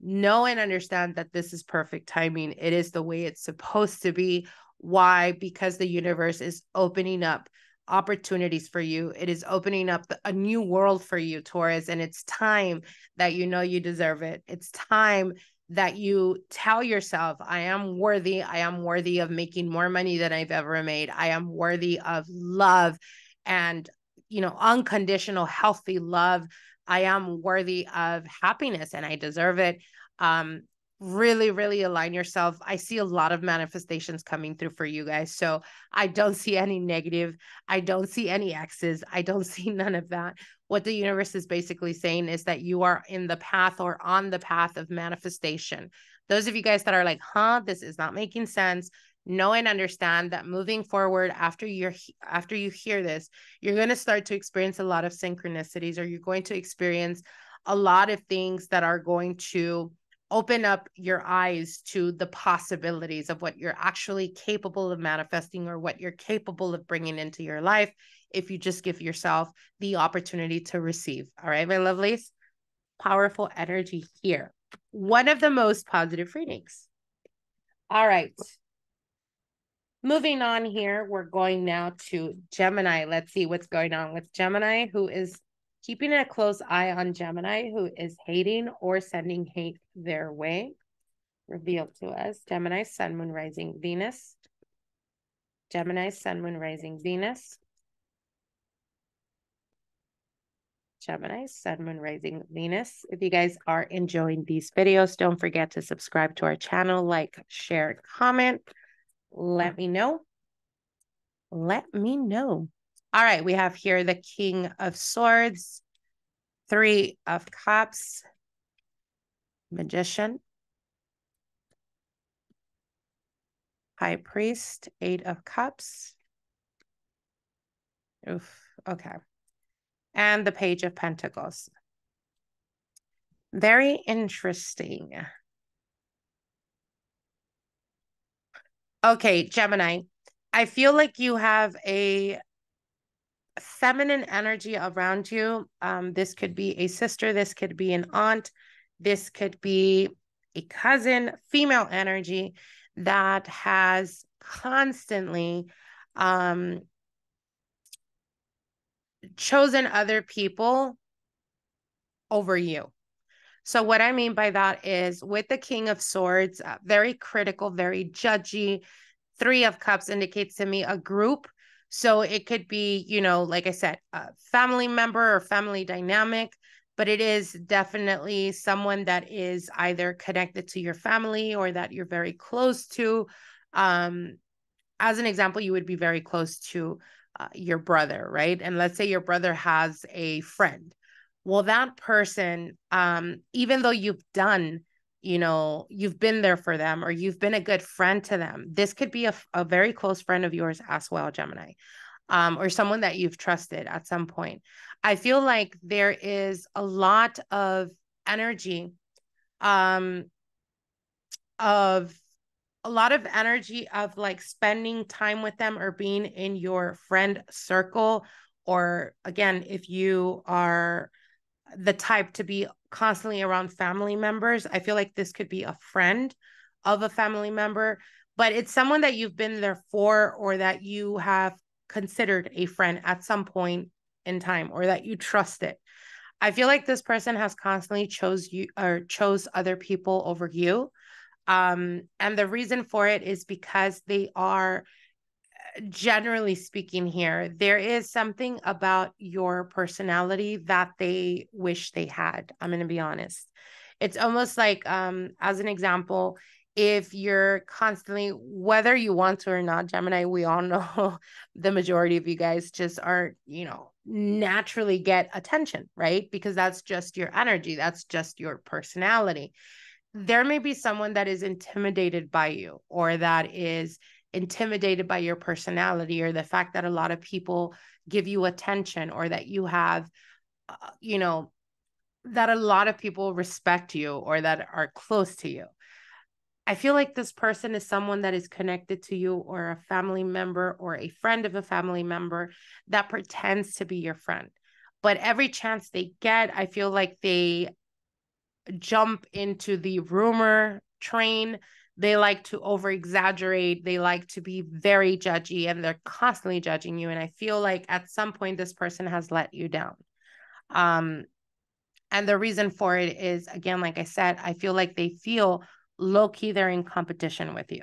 know and understand that this is perfect timing. It is the way it's supposed to be. Why? Because the universe is opening up opportunities for you. It is opening up a new world for you, Taurus, and it's time that you know you deserve it. It's time that you tell yourself, I am worthy. I am worthy of making more money than I've ever made. I am worthy of love and, you know, unconditional, healthy love. I am worthy of happiness and I deserve it. Um, really, really align yourself. I see a lot of manifestations coming through for you guys. So I don't see any negative. I don't see any X's. I don't see none of that. What the universe is basically saying is that you are in the path or on the path of manifestation. Those of you guys that are like, huh, this is not making sense, know and understand that moving forward after you're, after you hear this, you're going to start to experience a lot of synchronicities, or you're going to experience a lot of things that are going to open up your eyes to the possibilities of what you're actually capable of manifesting or what you're capable of bringing into your life if you just give yourself the opportunity to receive. All right, my lovelies? Powerful energy here. One of the most positive readings. All right. Moving on here, we're going now to Gemini. Let's see what's going on with Gemini, who is keeping a close eye on Gemini, who is hating or sending hate their way. Revealed to us, Gemini, Sun, Moon, Rising, Venus. Gemini, Sun, Moon, Rising, Venus. Gemini, Sun, Moon, Rising, Venus. If you guys are enjoying these videos, don't forget to subscribe to our channel, like, share, comment. Let me know. Let me know. All right, we have here the King of Swords, Three of Cups, Magician, High Priest, Eight of Cups. Oof, okay. And the Page of Pentacles. Very interesting. Okay, Gemini, I feel like you have a feminine energy around you. Um, this could be a sister. This could be an aunt. This could be a cousin, female energy that has constantly um, chosen other people over you. So what I mean by that is, with the King of Swords, uh, very critical, very judgy. Three of Cups indicates to me a group. So it could be, you know, like I said, a family member or family dynamic, but it is definitely someone that is either connected to your family or that you're very close to. Um, as an example, you would be very close to uh, your brother, right? And let's say your brother has a friend. Well, that person, um, even though you've done, you know, you've been there for them or you've been a good friend to them, this could be a, a very close friend of yours as well, Gemini, um, or someone that you've trusted at some point. I feel like there is a lot of energy, um, of a lot of energy of like spending time with them or being in your friend circle or again, if you are the type to be constantly around family members, I feel like this could be a friend of a family member, but it's someone that you've been there for, or that you have considered a friend at some point in time, or that you trust it. I feel like this person has constantly chose you or chose other people over you. Um, and the reason for it is because they are, generally speaking here, there is something about your personality that they wish they had. I'm going to be honest. It's almost like, um, as an example, if you're constantly, whether you want to or not, Gemini, we all know the majority of you guys just aren't, you know, naturally get attention, right? Because that's just your energy. That's just your personality. There may be someone that is intimidated by you, or that is intimidated by your personality, or the fact that a lot of people give you attention, or that you have, uh, you know, that a lot of people respect you, or that are close to you. I feel like this person is someone that is connected to you, or a family member, or a friend of a family member that pretends to be your friend. But every chance they get, I feel like they jump into the rumor train. They like to over-exaggerate. They like to be very judgy, and they're constantly judging you. And I feel like at some point, this person has let you down. Um, and the reason for it is, again, like I said, I feel like they feel low-key they're in competition with you.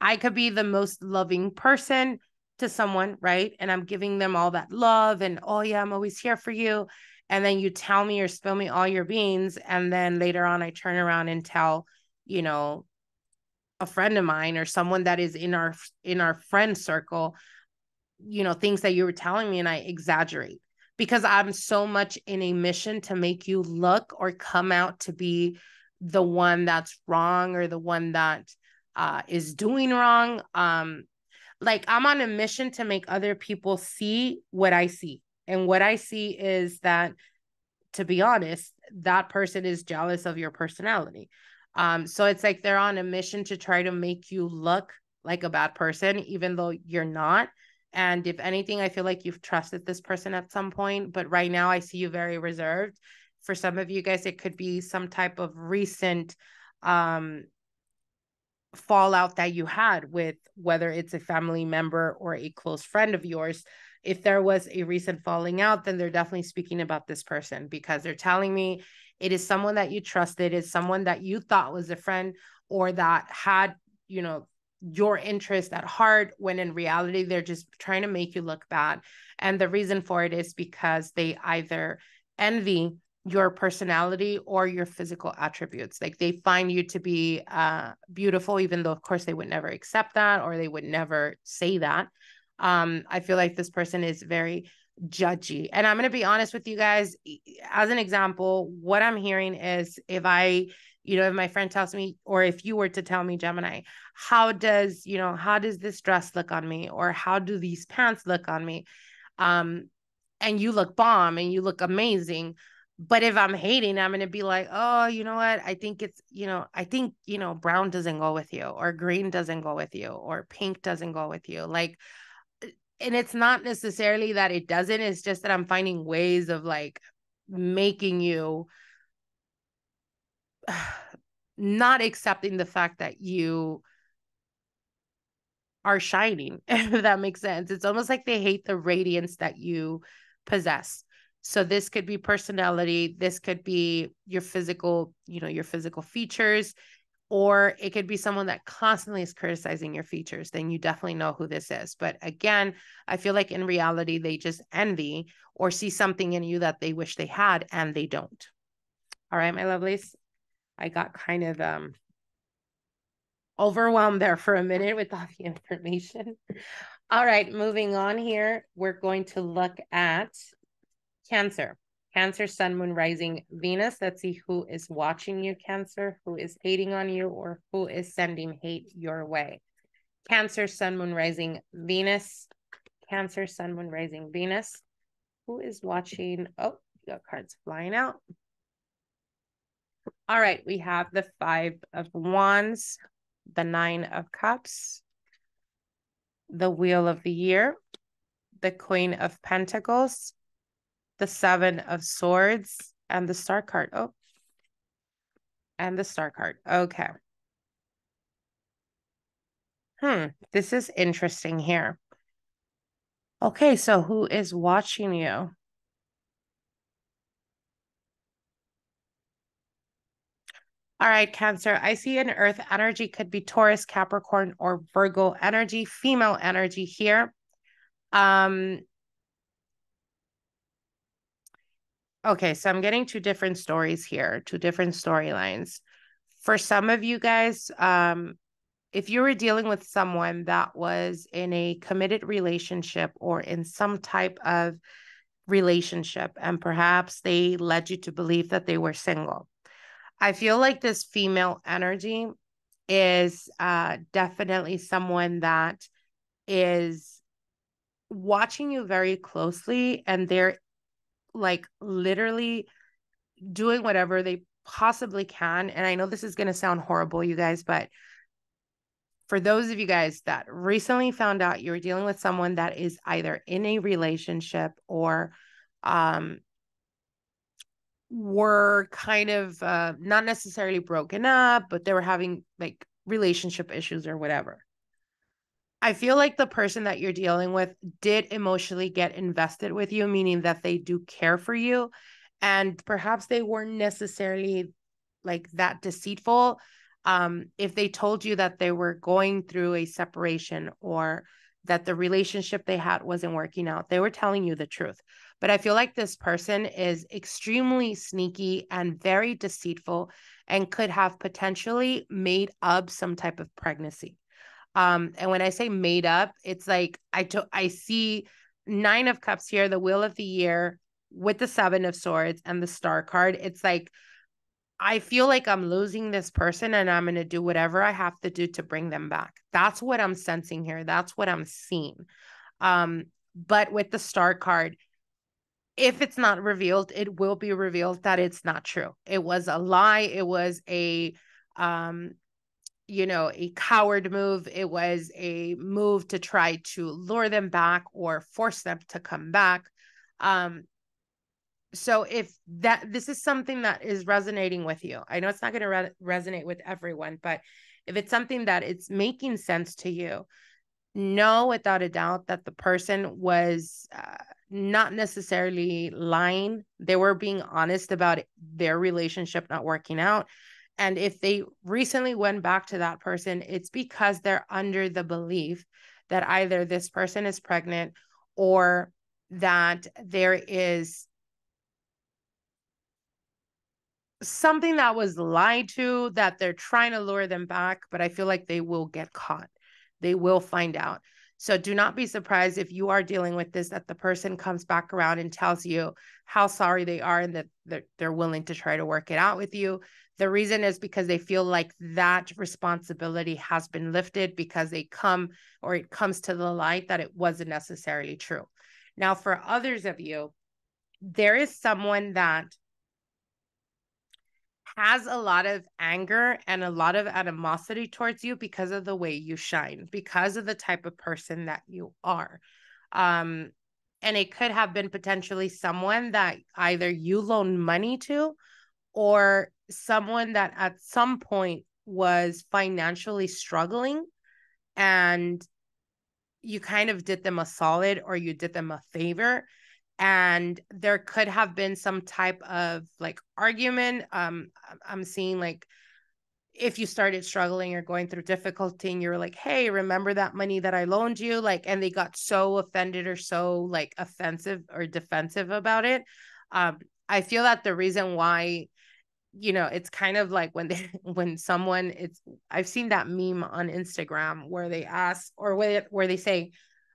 I could be the most loving person to someone, right? And I'm giving them all that love and, oh yeah, I'm always here for you. And then you tell me or spill me all your beans. And then later on, I turn around and tell, you know, a friend of mine or someone that is in our, in our friend circle, you know, things that you were telling me, and I exaggerate because I'm so much in a mission to make you look or come out to be the one that's wrong, or the one that uh, is doing wrong. Um, like I'm on a mission to make other people see what I see. And what I see is that, to be honest, that person is jealous of your personality. Um, so it's like they're on a mission to try to make you look like a bad person, even though you're not. And if anything, I feel like you've trusted this person at some point, but right now I see you very reserved. For some of you guys, it could be some type of recent um, fallout that you had with, whether it's a family member or a close friend of yours. If there was a recent falling out, then they're definitely speaking about this person, because they're telling me it is someone that you trusted, is someone that you thought was a friend, or that had, you know, your interest at heart, when in reality, they're just trying to make you look bad. And the reason for it is because they either envy your personality or your physical attributes. Like they find you to be uh, beautiful, even though of course they would never accept that, or they would never say that. Um, I feel like this person is very judgy. And I'm going to be honest with you guys, as an example, what I'm hearing is, if I, you know, if my friend tells me, or if you were to tell me, Gemini, how does, you know, how does this dress look on me? Or how do these pants look on me? Um, and you look bomb and you look amazing. But if I'm hating, I'm going to be like, oh, you know what? I think it's, you know, I think, you know, brown doesn't go with you, or green doesn't go with you, or pink doesn't go with you. Like, and it's not necessarily that it doesn't, it's just that I'm finding ways of like making you not accepting the fact that you are shining, if that makes sense. It's almost like they hate the radiance that you possess. So this could be personality, this could be your physical, you know, your physical features, or it could be someone that constantly is criticizing your features. Then you definitely know who this is. But again, I feel like in reality, they just envy or see something in you that they wish they had and they don't. All right, my lovelies. I got kind of um, overwhelmed there for a minute with all the information. All right, moving on here, we're going to look at Cancer, Cancer, Sun, Moon, Rising, Venus. Let's see who is watching you, Cancer, who is hating on you, or who is sending hate your way. Cancer, Sun, Moon, Rising, Venus. Cancer, Sun, Moon, Rising, Venus. Who is watching? Oh, you got cards flying out. All right, we have the Five of Wands, the Nine of Cups, the Wheel of the Year, the Queen of Pentacles, the Seven of Swords, and the Star card. Oh, and the Star card. Okay. Hmm, this is interesting here. Okay, so who is watching you? All right, Cancer, I see an earth energy, could be Taurus, Capricorn, or Virgo energy, female energy here. Um, okay, so I'm getting two different stories here, two different storylines. For some of you guys, um, if you were dealing with someone that was in a committed relationship or in some type of relationship, and perhaps they led you to believe that they were single, I feel like this female energy is uh, definitely someone that is watching you very closely, and they're like literally doing whatever they possibly can. And I know this is going to sound horrible, you guys, but for those of you guys that recently found out you're dealing with someone that is either in a relationship or um. were kind of uh, not necessarily broken up, but they were having like relationship issues or whatever, I feel like the person that you're dealing with did emotionally get invested with you, meaning that they do care for you, and perhaps they weren't necessarily like that deceitful. Um, if they told you that they were going through a separation or that the relationship they had wasn't working out, they were telling you the truth. But I feel like this person is extremely sneaky and very deceitful and could have potentially made up some type of pregnancy. Um, and when I say made up, it's like I, I see Nine of Cups here, the Wheel of the Year with the Seven of Swords and the Star card. It's like, I feel like I'm losing this person and I'm going to do whatever I have to do to bring them back. That's what I'm sensing here. That's what I'm seeing. Um, but with the Star card, if it's not revealed, it will be revealed that it's not true. It was a lie. It was a, um, you know, a coward move. It was a move to try to lure them back or force them to come back. Um, So if that, this is something that is resonating with you, I know it's not going to re resonate with everyone, but if it's something that it's making sense to you, know without a doubt that the person was uh, not necessarily lying. They were being honest about their relationship not working out. And if they recently went back to that person, it's because they're under the belief that either this person is pregnant or that there is something that was lied to, that they're trying to lure them back, but I feel like they will get caught. They will find out. So do not be surprised if you are dealing with this, that the person comes back around and tells you how sorry they are and that they're, they're willing to try to work it out with you. The reason is because they feel like that responsibility has been lifted because they come, or it comes to the light that it wasn't necessarily true. Now, for others of you, there is someone that has a lot of anger and a lot of animosity towards you because of the way you shine, because of the type of person that you are. Um, and it could have been potentially someone that either you loaned money to or someone that at some point was financially struggling and you kind of did them a solid or you did them a favor. And there could have been some type of like argument. Um, I'm seeing like if you started struggling or going through difficulty and you're like, hey, remember that money that I loaned you? Like, and they got so offended or so like offensive or defensive about it. Um, I feel that the reason why, you know, it's kind of like when they, when someone it's, I've seen that meme on Instagram where they ask or where, where they say,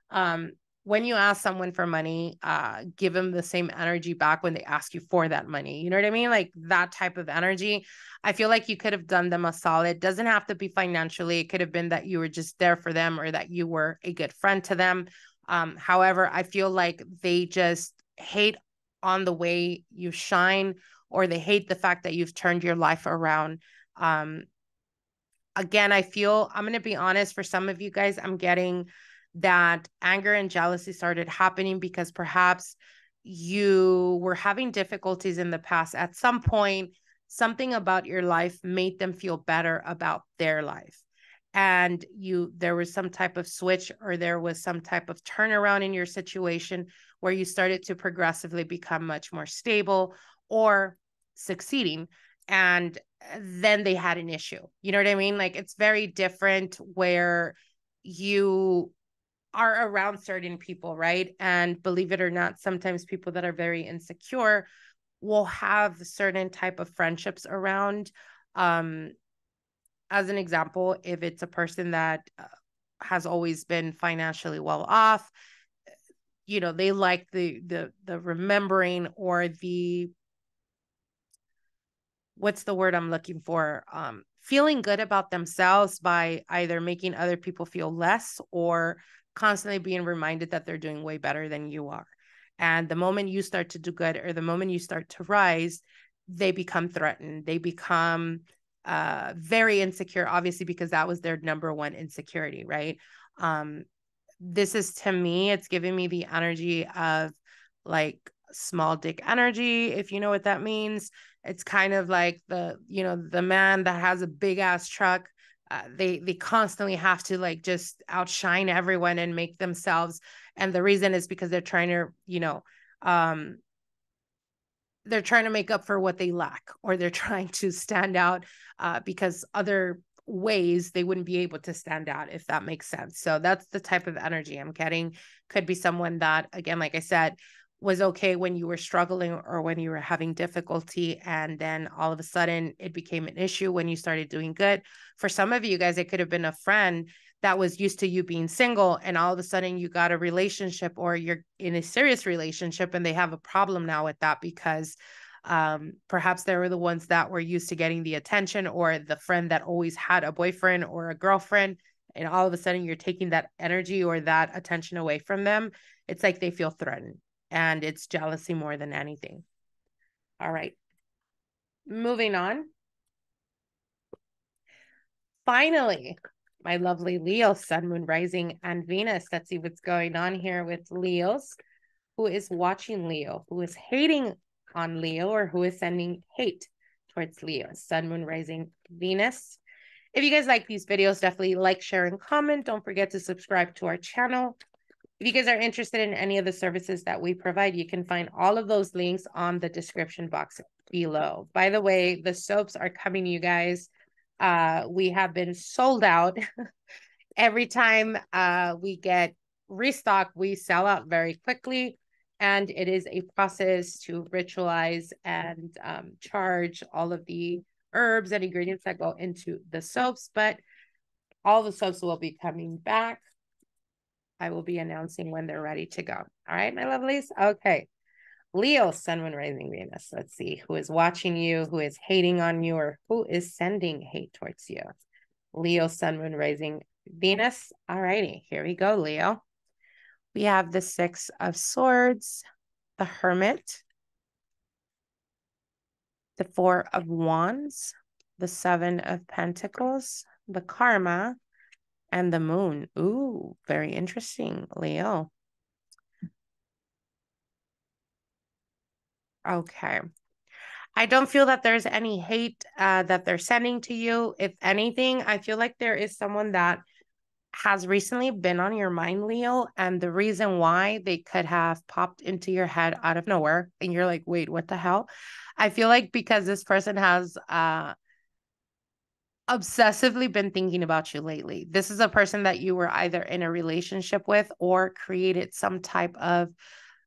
um, when you ask someone for money, uh, give them the same energy back when they ask you for that money. You know what I mean? Like that type of energy. I feel like you could have done them a solid. Doesn't have to be financially. It could have been that you were just there for them or that you were a good friend to them. Um, however, I feel like they just hate on the way you shine, or they hate the fact that you've turned your life around. Um, again, I feel, I'm going to be honest, for some of you guys, I'm getting that anger and jealousy started happening because perhaps you were having difficulties in the past. At some point, something about your life made them feel better about their life. And you, there was some type of switch, or there was some type of turnaround in your situation where you started to progressively become much more stable or succeeding. And then they had an issue. You know what I mean? Like, it's very different where you are around certain people, right? And believe it or not, sometimes people that are very insecure will have certain type of friendships around. Um, as an example, if it's a person that has always been financially well off, you know, they like the the the remembering or the, what's the word I'm looking for? Um, feeling good about themselves by either making other people feel less or constantly being reminded that they're doing way better than you are. And the moment you start to do good, or the moment you start to rise, they become threatened. They become uh, very insecure, obviously, because that was their number one insecurity, right? Um, this is, to me, it's giving me the energy of like small dick energy, if you know what that means. It's kind of like the, you know, the man that has a big ass truck. Uh, they they constantly have to like just outshine everyone and make themselves. And the reason is because they're trying to, you know, um, they're trying to make up for what they lack, or they're trying to stand out uh, because other ways they wouldn't be able to stand out, if that makes sense. So that's the type of energy I'm getting. Could be someone that, again, like I said, was okay when you were struggling or when you were having difficulty, and then all of a sudden it became an issue when you started doing good. For some of you guys, it could have been a friend that was used to you being single, and all of a sudden you got a relationship, or you're in a serious relationship, and they have a problem now with that because um, perhaps they were the ones that were used to getting the attention, or the friend that always had a boyfriend or a girlfriend, and all of a sudden you're taking that energy or that attention away from them. It's like they feel threatened. And it's jealousy more than anything. All right. Moving on. Finally, my lovely Leo, Sun, Moon, Rising, and Venus. Let's see what's going on here with Leos. Who is watching Leo? Who is hating on Leo? Or who is sending hate towards Leo? Sun, Moon, Rising, Venus. If you guys like these videos, definitely like, share, and comment. Don't forget to subscribe to our channel. If you guys are interested in any of the services that we provide, you can find all of those links on the description box below. By the way, the soaps are coming, you guys. Uh, we have been sold out. Every time uh, we get restock, we sell out very quickly. And it is a process to ritualize and um, charge all of the herbs and ingredients that go into the soaps. But all the soaps will be coming back. I will be announcing when they're ready to go. All right, my lovelies. Okay. Leo, Sun, Moon, Rising, Venus. Let's see who is watching you, who is hating on you, or who is sending hate towards you. Leo, Sun, Moon, Rising, Venus. All righty. Here we go, Leo. We have the Six of Swords, the Hermit, the Four of Wands, the Seven of Pentacles, the Karma, and the Moon. Ooh, very interesting, Leo. Okay. I don't feel that there's any hate uh, that they're sending to you. If anything, I feel like there is someone that has recently been on your mind, Leo, and the reason why, they could have popped into your head out of nowhere, and you're like, wait, what the hell? I feel like because this person has... Uh, obsessively been thinking about you lately. This is a person that you were either in a relationship with or created some type of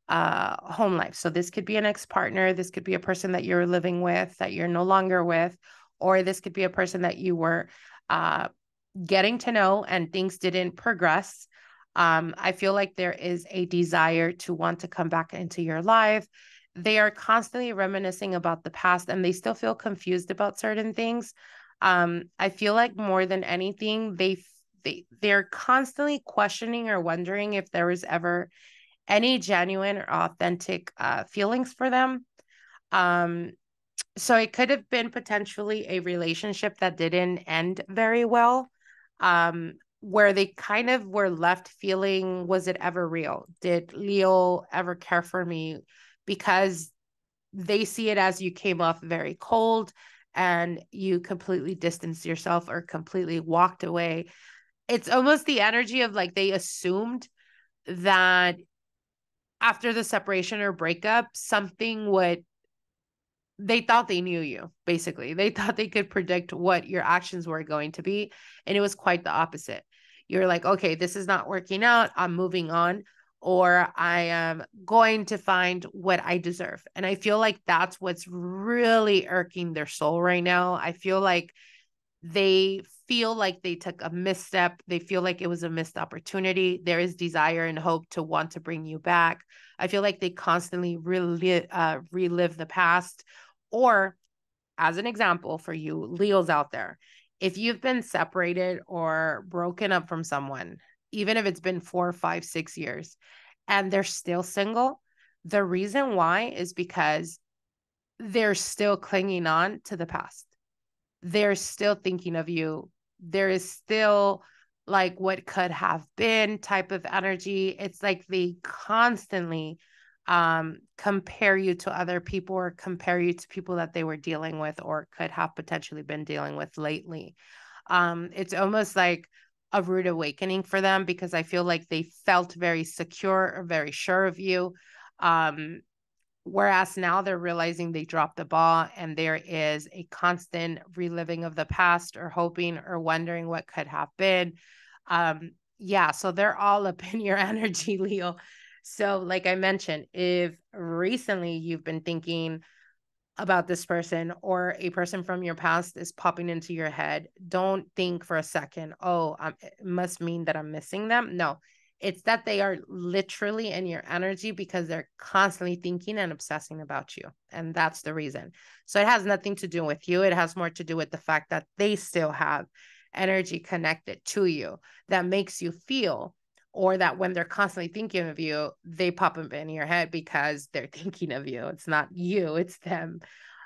uh, home life. So this could be an ex-partner. This could be a person that you're living with that you're no longer with, or this could be a person that you were uh, getting to know and things didn't progress. Um, I feel like there is a desire to want to come back into your life. They are constantly reminiscing about the past, and they still feel confused about certain things. Um, I feel like more than anything, they, they, they're constantly questioning or wondering if there was ever any genuine or authentic uh, feelings for them. Um, so it could have been potentially a relationship that didn't end very well. Um, where they kind of were left feeling, was it ever real? Did Leo ever care for me? Because they see it as you came off very cold and you completely distanced yourself or completely walked away. It's almost the energy of like, they assumed that after the separation or breakup, something would, they thought they knew you, basically. They thought they could predict what your actions were going to be. And it was quite the opposite. You're like, okay, this is not working out. I'm moving on, or I am going to find what I deserve. And I feel like that's what's really irking their soul right now. I feel like they feel like they took a misstep. They feel like it was a missed opportunity. There is desire and hope to want to bring you back. I feel like they constantly relive, uh, relive the past. Or as an example for you Leos out there, if you've been separated or broken up from someone, even if it's been four, five, six years, and they're still single, the reason why is because they're still clinging on to the past. They're still thinking of you. There is still like what could have been type of energy. It's like they constantly um, compare you to other people, or compare you to people that they were dealing with or could have potentially been dealing with lately. Um, it's almost like a rude awakening for them, because I feel like they felt very secure or very sure of you. Um, Whereas now they're realizing they dropped the ball, and there is a constant reliving of the past, or hoping or wondering what could have been. Um, yeah, so they're all up in your energy, Leo. So like I mentioned, if recently you've been thinking about this person, or a person from your past is popping into your head, don't think for a second, oh, I'm, it must mean that I'm missing them. No. It's that they are literally in your energy because they're constantly thinking and obsessing about you. And that's the reason. So it has nothing to do with you. It has more to do with the fact that they still have energy connected to you that makes you feel, or that when they're constantly thinking of you, they pop up in your head because they're thinking of you. It's not you, it's them.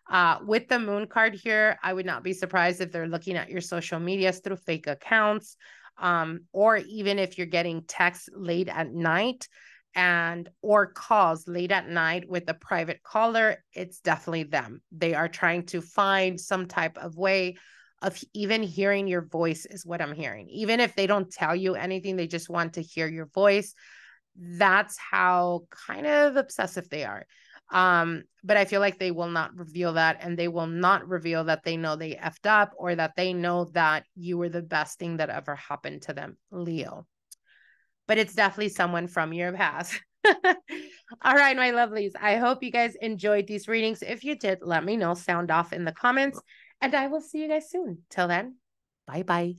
Uh, with the moon card here, I would not be surprised if they're looking at your social medias through fake accounts. Um, or even if you're getting texts late at night, and or calls late at night with a private caller, it's definitely them. They are trying to find some type of way of even hearing your voice, is what I'm hearing. Even if they don't tell you anything, they just want to hear your voice. That's how kind of obsessive they are. Um, but I feel like they will not reveal that, and they will not reveal that they know they effed up, or that they know that you were the best thing that ever happened to them, Leo. But it's definitely someone from your past. All right, my lovelies. I hope you guys enjoyed these readings. If you did, let me know. Sound off in the comments, and I will see you guys soon. Till then, bye-bye.